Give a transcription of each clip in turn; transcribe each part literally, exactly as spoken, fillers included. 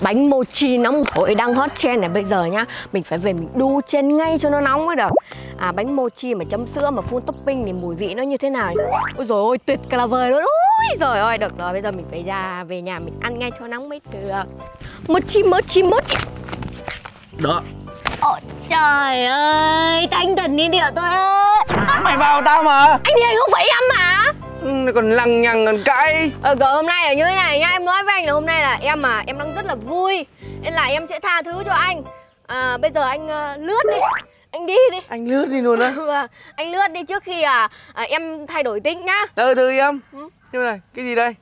Bánh mochi nóng hổi đang hot trend này bây giờ nhá. Mình phải về mình đu trên ngay cho nó nóng mới được. À, bánh mochi mà chấm sữa mà full topping thì mùi vị nó như thế nào? Ôi dồi ôi, tuyệt clavơi luôn. Ôi dồi ôi, được rồi, bây giờ mình phải ra về nhà mình ăn ngay cho nóng mới được. Mochi, mochi, mochi. Đó. Ôi trời ơi, thanh thần đi địa tôi ơi. À, mày vào tao mà. Anh đi anh không phải em hả? Ừ, còn lằng nhằng còn cãi. Ờ, còn hôm nay ở như thế này nhá, em nói với anh là hôm nay là em mà em đang rất là vui. Nên là em sẽ tha thứ cho anh. À, bây giờ anh uh, lướt đi. Anh đi đi. Anh lướt đi luôn á. Anh lướt đi trước khi à, à em thay đổi tính nhá. Ừ, thư em. Ừ. Nhưng mà này, cái gì đây?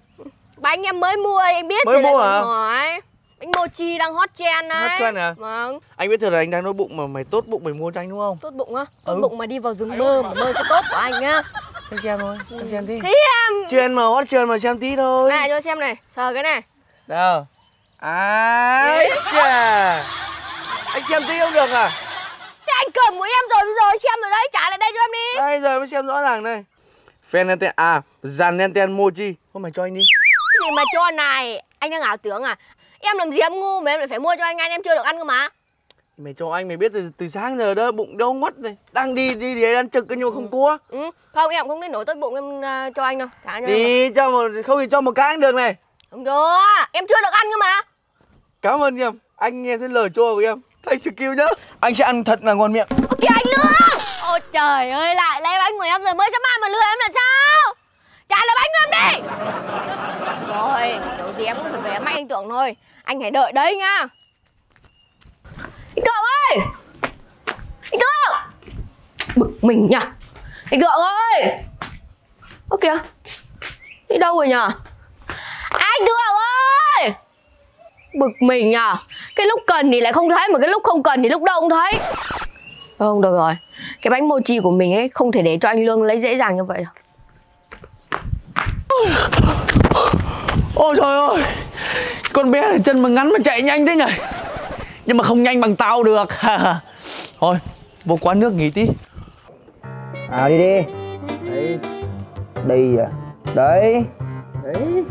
Bánh em mới mua, anh biết. Mới mua hả? Hỏi. Bánh mochi đang hot trend này. Hot trend à? Vâng. Anh biết thừa là anh đang đói bụng mà mày tốt bụng mày mua cho anh đúng không? Tốt bụng á? Tốt ừ. Bụng mà đi vào rừng bơ mà bơ cho tốt của anh nhá. Anh xem thôi, em xem tí. Tí em. Trend mà hot trend mà xem tí thôi. Này cho xem này, sờ cái này. Đâu? À, chà. Anh xem tí không được à? Thế anh cầm của em rồi bây giờ xem rồi đấy, trả lại đây cho em đi. Đây giờ mới xem rõ ràng này. Fenanten à, Zanenten mochi. Thôi mày cho anh đi. Cái gì mà cho này, anh đang ảo tưởng à? Em làm gì em ngu mà em lại phải mua cho anh, anh em chưa được ăn cơ mà. Mày cho anh mày biết từ, từ sáng giờ đó bụng đâu ngót này. Đang đi đi để ăn trực nhưng mà không cua. Ừ, không em không đến nổi tới bụng em uh, cho anh đâu. Cả đi cho một, không thì cho một cái ăn được này. Không được, em chưa được ăn cơ mà. Cảm ơn em, anh nghe thấy lời chua của em. Thanks you nhá. Anh sẽ ăn thật là ngon miệng. Ok anh nữa. Ôi trời ơi, lại lấy bánh của em rồi mới dám ăn mà lừa em là sao? Trả lại bánh của em đi. Rồi, kiểu gì em cũng phải về may anh tưởng thôi. Anh hãy đợi đấy nha. Anh Tượng ơi! Anh Tượng! Bực mình nha. Anh Tượng ơi! Ơ kìa, đi đâu rồi nhờ? Anh Tượng ơi! Bực mình nhờ. Cái lúc cần thì lại không thấy, mà cái lúc không cần thì lúc đâu cũng thấy. Không, được rồi. Cái bánh mochi của mình ấy không thể để cho anh Lương lấy dễ dàng như vậy đâu. Ôi trời ơi, con bé này chân mà ngắn mà chạy nhanh thế nhỉ. Nhưng mà không nhanh bằng tao được. Thôi, vô quán nước nghỉ tí. À đi đi. Đấy. Đây à. Đấy. Đấy.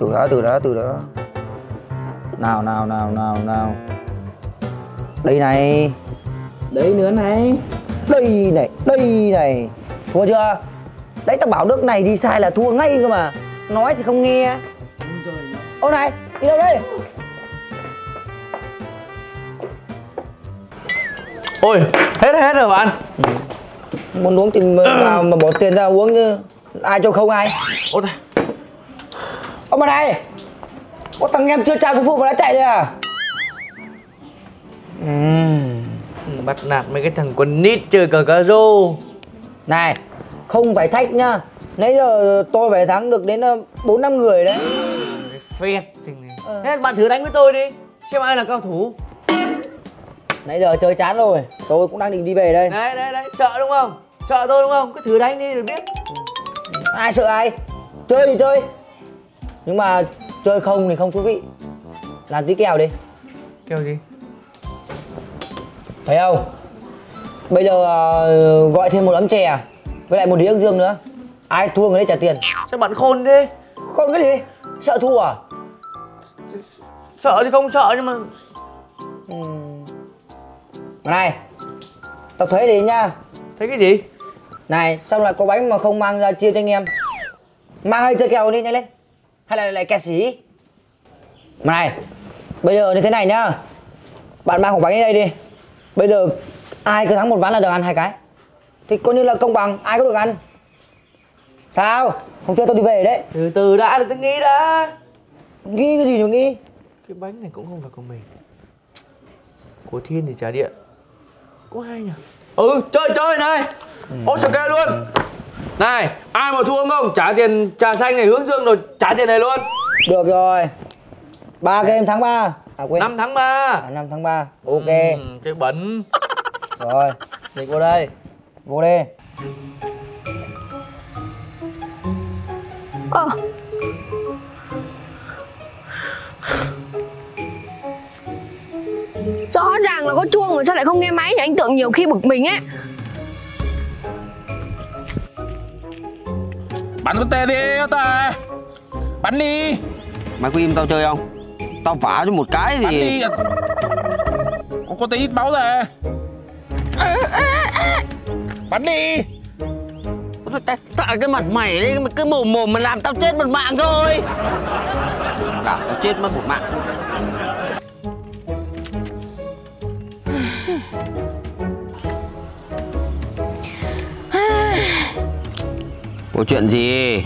Từ đó, từ đó, từ đó. Nào, nào, nào, nào, nào. Đây này. Đấy nữa này. Đây này, đây này. Thua chưa? Đấy tao bảo nước này đi sai là thua ngay cơ mà. Nói thì không nghe. Ô này, đi đâu đây? Ôi, hết hết rồi bạn. Ừ. Muốn uống thì nào mà bỏ tiền ra uống chứ. Ai cho không ai. Ôi này. Ông bà này. Ô thằng em chưa trao phục vụ mà đã chạy rồi à? Uhm, bắt nạt mấy cái thằng con nít chơi cờ cà rô. Này, không phải thách nhá. Nãy giờ tôi phải thắng được đến bốn năm người đấy. Phét xinh này. Ờ. Thế bạn thử đánh với tôi đi, xem ai là cao thủ. Nãy giờ chơi chán rồi, tôi cũng đang định đi về đây. Đấy, đấy, đấy, sợ đúng không? Sợ tôi đúng không? Cứ thử đánh đi rồi biết. Ai sợ ai? Chơi thì chơi. Nhưng mà chơi không thì không thú vị. Làm tí kèo đi. Kèo gì? Thấy không? Bây giờ uh, gọi thêm một ấm chè với lại một đĩa dương nữa. Ai thua người đấy trả tiền. Sao bạn khôn thế? Khôn cái gì? Sợ thua à? Sợ thì không sợ nhưng mà... Ừ. Này, tao thấy gì nha. Thấy cái gì? Này, xong lại có bánh mà không mang ra chia cho anh em. Mang hay chơi kèo đi, nhanh lên. Hay là lại kẹt xí. Mà này, bây giờ như thế này nhá. Bạn mang hộp bánh đây đi. Bây giờ ai cứ thắng một ván là được ăn hai cái. Thì coi như là công bằng, ai cũng được ăn. Sao? Không chơi tao đi về đấy. Từ từ đã, để tao nghĩ đã. Nghĩ cái gì nữa nghĩ? Cái bánh này cũng không phải của mình. Của Thiên thì trả địa. Cũng hay nhỉ? Ừ, chơi chơi này. Ừ. Ôi trời kê luôn. Này, ai mà thua không? Trả tiền trà xanh này, hướng dương rồi trả tiền này luôn. Được rồi. ba game tháng ba. À quên. năm tháng ba. À, năm tháng ba. Ok. Ừ, cái bẩn. Rồi, dịch vô đây. Vô đi. Ờ. Rõ ràng là có chuông mà sao lại không nghe máy nhỉ? Anh Tượng nhiều khi bực mình ấy. Bắn con tê đi, tê. Bắn đi. Mày có im tao chơi không? Tao phá cho một cái thì đi. Không có tí ít máu rồi. À, à, à. Bắn đi. Tại cái mặt mày đấy, cứ mồm mồm mà làm tao chết một mạng thôi. Làm tao chết mất một mạng. Có chuyện gì?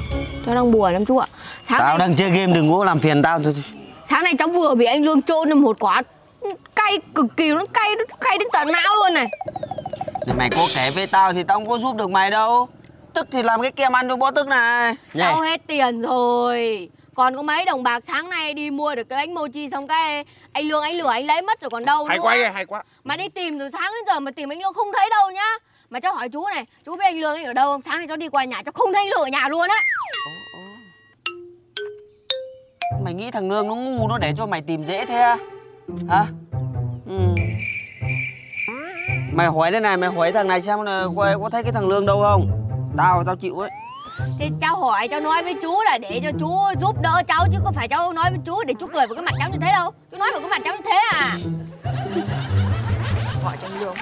Tao đang buồn lắm chú ạ. Sáng tao này... đang chơi game, đừng có làm phiền tao. Sáng nay cháu vừa bị anh Lương trôn trong một quả cay cực kỳ, nó cay nó cay đến tận não luôn này. Để mày có kể với tao thì tao không có giúp được mày đâu. Tức thì làm cái kem ăn cho bó Tức này. Tao hết tiền rồi. Còn có mấy đồng bạc sáng nay đi mua được cái bánh mochi xong cái anh Lương anh lửa anh lấy mất rồi còn đâu. Hay quá, hay quá. Mà đi tìm từ sáng đến giờ mà tìm anh Lương không thấy đâu nhá. Mà cháu hỏi chú này, chú với anh Lương anh ở đâu không? Sáng nay cháu đi qua nhà cháu không thấy anh Lương ở nhà luôn á. Mày nghĩ thằng Lương nó ngu nó để cho mày tìm dễ thế à? Hả? Ừ. Mày hỏi thế này, mày hỏi thằng này xem là có thấy cái thằng Lương đâu không? Tao tao chịu đấy. Thì cháu hỏi cháu nói với chú là để cho chú giúp đỡ cháu chứ có phải cháu nói với chú để chú cười vào cái mặt cháu như thế đâu. Chú nói vào cái mặt cháu như thế à? Hỏi cho Lương.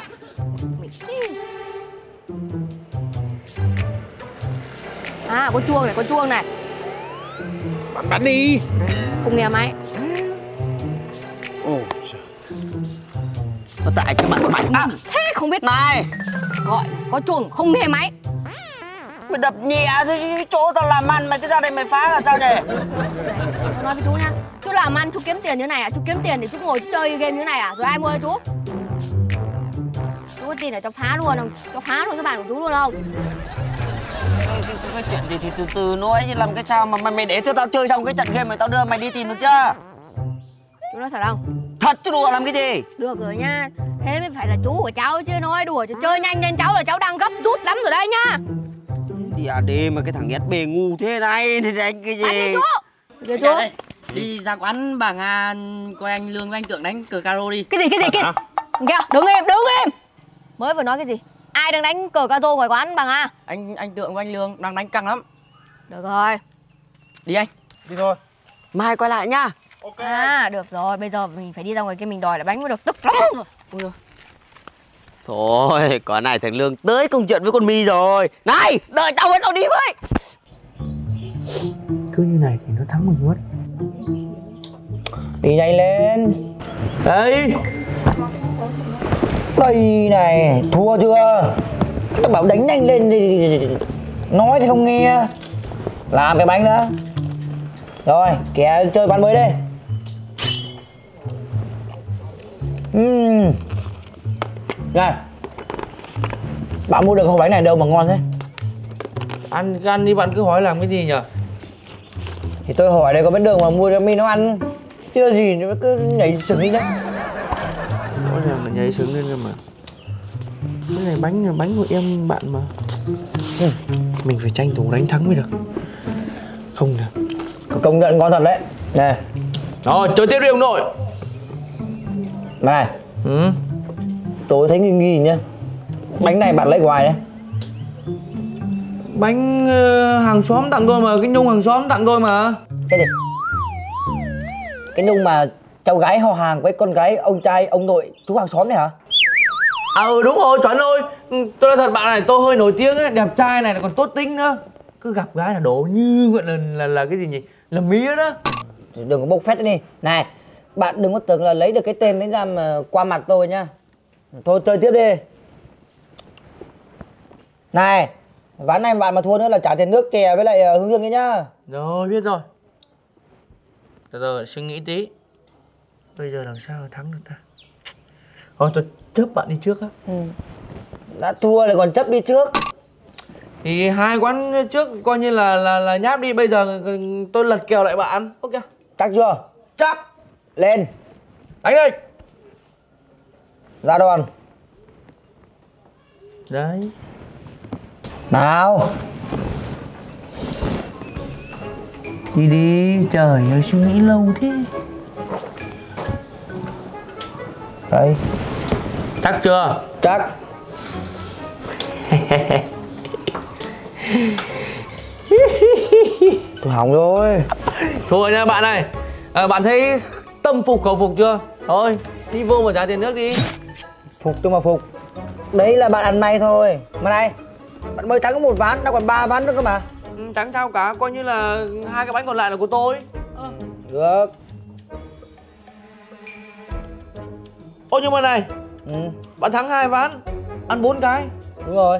À có chuông này, có chuông này. Bắn bắn đi. Không nghe máy. Ồ. Nó tại cái mặt mày. À, thế không biết này. Gọi có chuông không nghe máy. Mày đập nhẹ cái chỗ tao làm ăn mày cứ ra đây mày phá là sao nhỉ? Tôi nói với chú nha. Chú làm ăn chú kiếm tiền như này à? Chú kiếm tiền để chú ngồi chú chơi game như này à? Rồi ai mua cho chú? Chú có tin là cháu phá luôn không? Cháu phá luôn cái bàn của chú luôn không? Cái, cái chuyện gì thì từ từ nói chứ làm cái sao mà mày, mày để cho tao chơi xong cái trận game mà tao đưa mày đi tìm được chưa? Chú nói thật không? Thật chứ đùa làm cái gì? Được rồi nha. Thế mới phải là chú của cháu chứ nói đùa chứ chơi nhanh lên cháu là cháu đang gấp rút lắm rồi đấy nhá. Đi à đi mà cái thằng ét bê ngu thế này thì đánh cái gì? Bắn đi chú. Đi chú. Đi ra quán bà Nga coi anh Lương với anh Tượng đánh cờ caro đi. Cái gì cái gì cái kìa, đứng im đứng im. Mới vừa nói cái gì? Ai đang đánh cờ caro ngoài quán bà Nga? Anh anh Tượng của anh Lương đang đánh căng lắm. Được rồi. Đi anh. Đi thôi. Mai quay lại nhá. Ok. À được rồi, bây giờ mình phải đi ra ngoài kia mình đòi lại bánh mới được, tức lắm rồi. Ui giời. Thôi, con này thằng Lương tới công chuyện với con Mi rồi. Này, đợi tao với tao đi với. Cứ như này thì nó thắng mình mất. Đi nhanh lên. Đây. Đây này, thua chưa? Tao bảo đánh nhanh lên đi. Nói thì không nghe. Làm cái bánh nữa. Rồi, kẻ chơi bán mới đi. Uhm. Này, bạn mua được hộp bánh này đâu mà ngon thế? Ăn gan đi, bạn cứ hỏi làm cái gì nhở? Thì tôi hỏi đây có biết đường mà mua cho Mi nó ăn. Chưa gì nó cứ nhảy sừng đi đấy. Rõ ràng là nhảy sừng lên cơ mà. Cái này bánh là bánh của em bạn mà. Mình phải tranh thủ đánh thắng mới được. Không được. Công nhận ngon thật đấy. Này. Rồi, chơi tiếp đi ông nội. Này. Ừ. Tôi thấy nghi nghi nhá. Bánh này bạn lấy của ai đấy? Bánh uh, hàng xóm tặng tôi mà. Cái nhung hàng xóm tặng tôi mà. Cái gì? Cái nhung mà cháu gái họ hàng với con gái ông trai ông nội chú hàng xóm đấy hả? À ừ đúng rồi chuẩn ơi. Tôi nói thật bạn này tôi hơi nổi tiếng ấy. Đẹp trai này còn tốt tính nữa. Cứ gặp gái là đổ như vậy là, là, là cái gì nhỉ? Là mía đó. Đừng có bốc phét đi. Này bạn đừng có tưởng là lấy được cái tên đấy ra mà qua mặt tôi nhá. Thôi chơi tiếp đi. Này, ván này bạn mà thua nữa là trả tiền nước chè với lại hướng dương đấy nhá. Rồi, biết rồi. Được rồi, suy nghĩ tí. Bây giờ làm sao thắng được ta? Thôi, tôi chấp bạn đi trước á. Ừ. Đã thua lại còn chấp đi trước. Thì hai quán trước coi như là là, là nháp đi. Bây giờ tôi lật kèo lại bạn. Ok. Chắc chưa? Chắc. Lên. Đánh đi. Ra đòn. Đấy. Nào. Đi đi. Trời ơi suy nghĩ lâu thế. Đây. Chắc chưa? Chắc. Tôi hỏng rồi. Thôi nha bạn này à, bạn thấy Tâm phục khẩu phục chưa? Thôi, đi vô mà trả tiền nước đi. Phục tôi mà phục. Đấy là bạn ăn may thôi. Mà này, bạn mới thắng có một ván, đã còn ba ván nữa cơ mà. Ừ, thắng sao cả, coi như là hai cái bánh còn lại là của tôi. À. Được. Ô nhưng mà này, ừ. Bạn thắng hai ván, ăn bốn cái. Đúng rồi.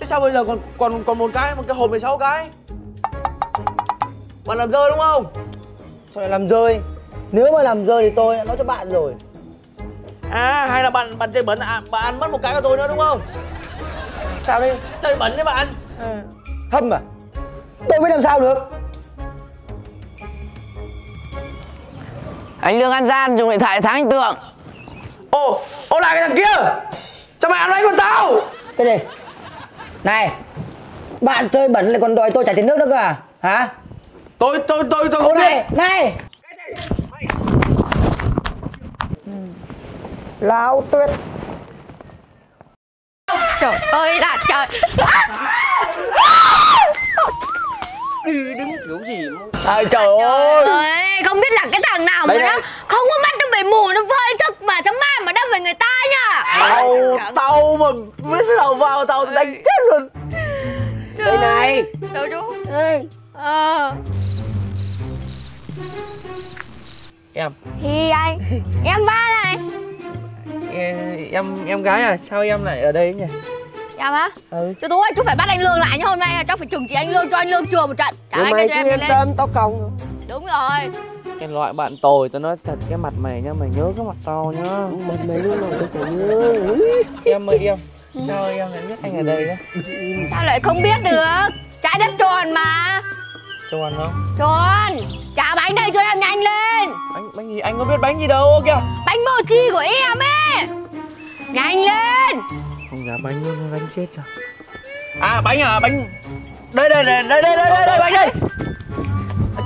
Thế sao bây giờ còn còn còn một cái, một cái hộp mười sáu cái? Bạn làm rơi đúng không? Sao lại làm rơi? Nếu mà làm rơi thì tôi đã nói cho bạn rồi. À, hay là bạn bạn chơi bẩn, à, bạn ăn mất một cái của tôi nữa đúng không? Sao đi? Chơi bẩn đấy bạn. À. Hâm à? Tôi biết làm sao được. Anh Lương ăn gian dùng điện thoại tháng anh Tượng. Ô, ô lại cái thằng kia! Sao mày ăn bánh con tao? Cái gì? Này, bạn chơi bẩn lại còn đòi tôi trả tiền nước nữa cơ à? Hả? Tôi, tôi, tôi, tôi ô, không này, biết. Này! Láo tuyết. Trời ơi là trời. Đi đứng kiểu gì à, trời ơi. Ơi không biết là cái thằng nào đấy mà nó không có mắt, nó bị mù, nó vơi thức mà chấm ma mà đâm về người ta nhá. Tao tao mà biết đầu vào tao đánh chết luôn. Trời này đâu chú ờ em thì anh em ba này. Em em gái à, sao em lại ở đây nhỉ? Em á? Ừ. Chú Tú ơi, chú phải bắt anh Lương lại nhá, hôm nay là cháu phải trừng trị anh Lương, cho anh Lương chừa một trận. Trả anh em cho em lên. Tâm, tao còng. Đúng rồi. Cái loại bạn tồi, tao nói thật cái mặt mày nhá, mày nhớ cái mặt tao nhá. Mặt mày lúc nào tao cũng nhớ. Em ơi em, sao em lại biết anh ở đây đó? Sao lại không biết được? Trái đất tròn mà. Tròn không? Tròn. Trả bánh đây cho em nhanh lên. Bánh bánh gì? Anh có biết bánh gì đâu kìa. Bánh mochi của em ấy. Nhanh lên. Không giá bánh luôn, bánh chết rồi. À bánh à, bánh. Đây đây đây đây đây đây đây bánh đây.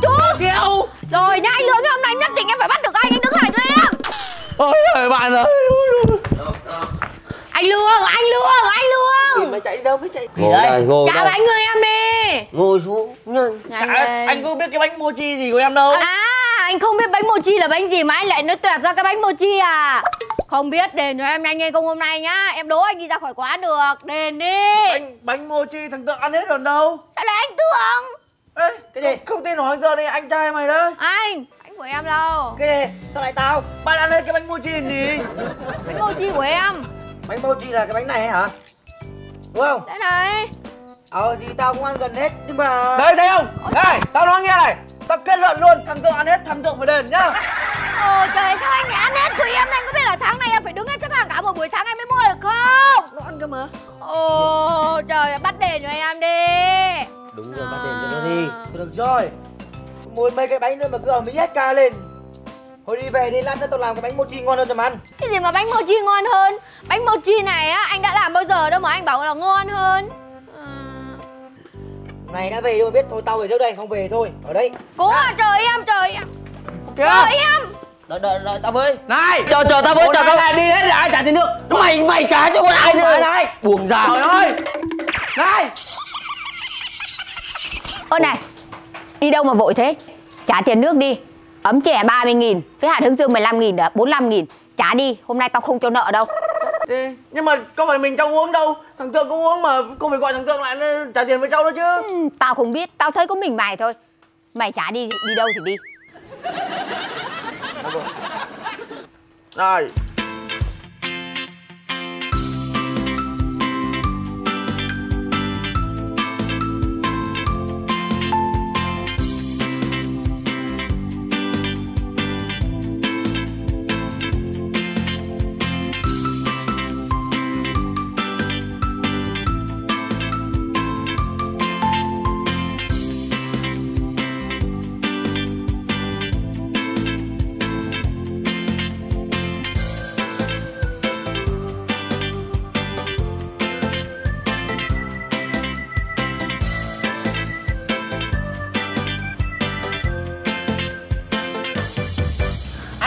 Chú Kiều. Rồi nha anh Lương, cái hôm nay nhất định em phải bắt được anh, anh đứng lại cho em. Ôi trời bạn ơi. Anh Lương, anh Lương, anh Lương. Mày chạy đi đâu mới chạy. Ngồi đây, ngồi đây. Trả bánh người em đi. Ngồi xuống. Anh có biết cái bánh mochi gì của em đâu. À anh không biết bánh mochi là bánh gì mà anh lại nói tuyệt ra cái bánh mochi à? Không biết, đền cho em nhanh lên công hôm nay nhá. Em đố anh đi ra khỏi quán được. Đền đi. Bánh, bánh mochi thằng Tượng ăn hết rồi đâu. Sao lại anh Tượng? Ê, cái gì? Không, không tin hỏi giờ này anh trai mày đó. Anh, anh của em đâu? Cái gì? Sao lại tao? Bạn ăn hết cái bánh mochi gì? Bánh mochi của em. Bánh mochi là cái bánh này hả? Đúng không? Đấy này. Ờ thì tao cũng ăn gần hết nhưng mà... Đấy thấy không? Ôi này, trời. Tao nói nghe này. Tao kết luận luôn, thằng Tượng ăn hết, thằng Tượng phải đền nhá. Ôi trời, sao anh lại ăn hết của em? Anh có biết là sáng nay em phải đứng hết xếp hàng cả một buổi sáng em mới mua được không? Nó ăn cơ mà. Ồ trời, bắt đền cho em đi. Đúng rồi, à... bắt đền cho nó đi. Được rồi, mua mấy cái bánh nữa mà cứ ở Mỹ hết ca lên. Thôi đi về đi, lát nữa tao làm cái bánh mochi ngon hơn cho mà ăn. Cái gì mà bánh mochi ngon hơn? Bánh mochi này á, anh đã làm bao giờ đâu mà anh bảo là ngon hơn. Mày đã về đâu mà biết, thôi tao về trước đây, không về thôi, ở đây. Cố à, trời em, trời em. Trời em. Đợi, đợi, đợi tao với. Này, chờ, chờ tao với, chờ tao. Này, đi hết là ai trả tiền nước. Mày, mày trả cho con ai nữa. Này, buồn già. Trời ơi. Này. Ơ này, đi đâu mà vội thế? Trả tiền nước đi. Ấm chè ba mươi nghìn, với hạt hướng dương mười lăm nghìn nữa, bốn mươi lăm nghìn. Trả đi, hôm nay tao không cho nợ đâu. Thế, nhưng mà có phải mình cháu uống đâu. Thằng Tượng cũng uống mà, cô phải gọi thằng Tượng lại trả tiền với cháu nữa chứ. Ừ, tao không biết, tao thấy có mình mày thôi. Mày trả đi, đi đâu thì đi. Rồi.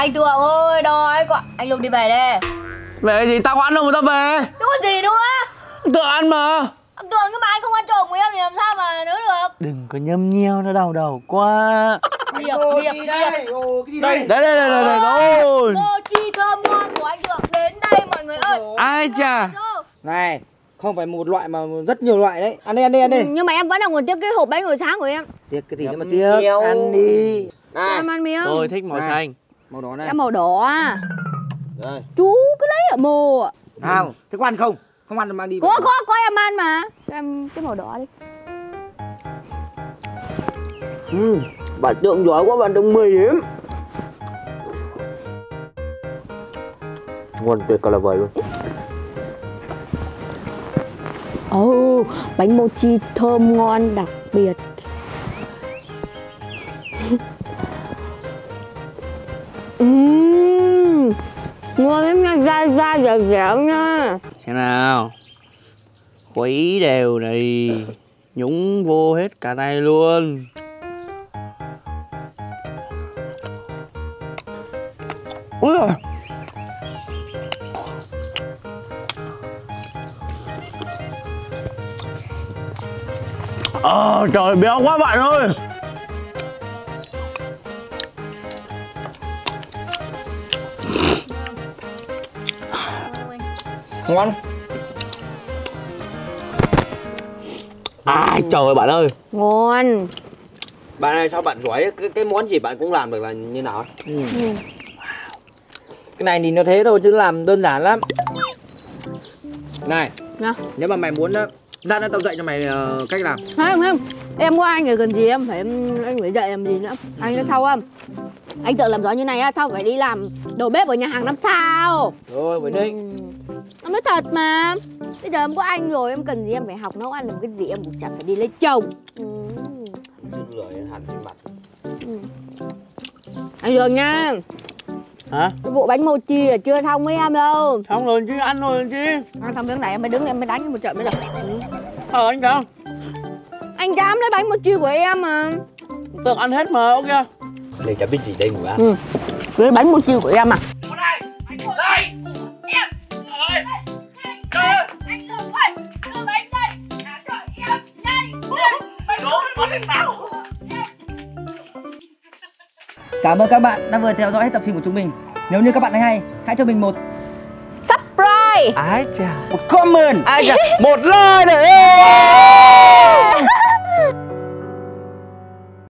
Anh Tượng ơi, đói quá. Anh Lục đi về đây. Về gì? Tao ăn đâu mà tao về. Chứ có gì nữa. Tượng ăn mà. Anh Tượng, nhưng mà anh không ăn trộm của em thì làm sao mà nữa được. Đừng có nhâm nhiêu nó đau đầu quá. Điệp, điệp, điệp. Đây, đây, đây, đây, rồi. Ngô chi thơm ngon của anh Được đến đây mọi người ơi. Ai chà. Này, không phải một loại mà rất nhiều loại đấy. Ăn đi, ăn đi, ăn đi. Nhưng mà em vẫn là còn tiếc cái hộp bánh hồi sáng của em. Tiếc cái gì nữa mà tiếc. Ăn đi. Em ăn miếng. Tôi thích màu xanh. Màu đỏ này. Em màu đỏ à. Chú cứ lấy ở mồ. Nào, thế có ăn không? Không ăn thì mang đi. Có, có, có em ăn mà. Cho em cái màu đỏ đi. Ừ, bạn Tượng giỏi quá, bạn Tượng mười điểm. Ngon tuyệt cả là vời luôn. Ồ, oh, bánh mochi thơm ngon đặc biệt. Uhm, ngon lắm nha, dai dai dẻo dẻo nha. Xem nào, khuấy đều này, nhúng vô hết cả tay luôn. Ui giời. Ờ, trời béo quá bạn ơi. Ngon. Ai trời ơi bạn ơi. Ngon. Bạn ơi sao bạn giỏi, cái, cái món gì bạn cũng làm được là như nào? Ừ. Cái này thì nó thế thôi chứ làm đơn giản lắm. Này nha. Nếu mà mày muốn đó, ra nó tao dạy cho mày uh, cách làm. Không không, em có anh ở gần gì em phải em, anh phải dạy em gì nữa. Anh nói sao không? Anh Tượng làm giỏi như này á, sao phải đi làm đầu bếp ở nhà hàng năm sao? Rồi bởi nên. Em nói thật mà. Bây giờ em có anh rồi em cần gì em phải học nấu ăn làm cái gì, em cũng chẳng phải đi lấy chồng. Ừ. Hẳn mặt. Ừ. Anh Dường nha. Hả? Cái vụ bánh mochi là chưa xong với em đâu. Xong rồi chứ, ăn rồi chứ. Ăn xong miếng này em mới đứng em mới đánh một trận mới được. Ờ anh Trọng. Anh dám lấy bánh mochi của em mà. Tưởng ăn hết mà, ok. Đây chả biết gì đây ngủ ăn. Ừ. Lấy bánh mochi của em à. Ở đây, anh Cường đây. Em. Trời ơi. Anh Cường ơi, đưa bánh đây. À trời em, đây. Đố nó lên tao. Cảm ơn các bạn đã vừa theo dõi hết tập phim của chúng mình. Nếu như các bạn thấy hay, hãy cho mình một subscribe, Ái chà, một comment, Ái chà, một like nữa.